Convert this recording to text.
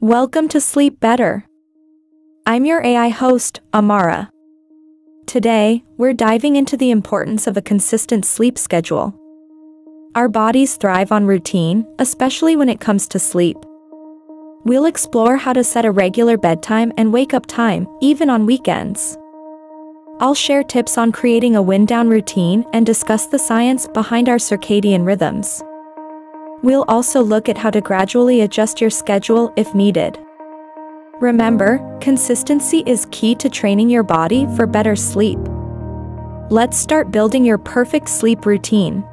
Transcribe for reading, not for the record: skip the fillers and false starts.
Welcome to Sleep Better. I'm your AI host, Amara. Today, we're diving into the importance of a consistent sleep schedule. Our bodies thrive on routine, especially when it comes to sleep. We'll explore how to set a regular bedtime and wake-up time, even on weekends. I'll share tips on creating a wind-down routine and discuss the science behind our circadian rhythms. We'll also look at how to gradually adjust your schedule if needed. Remember, consistency is key to training your body for better sleep. Let's start building your perfect sleep routine.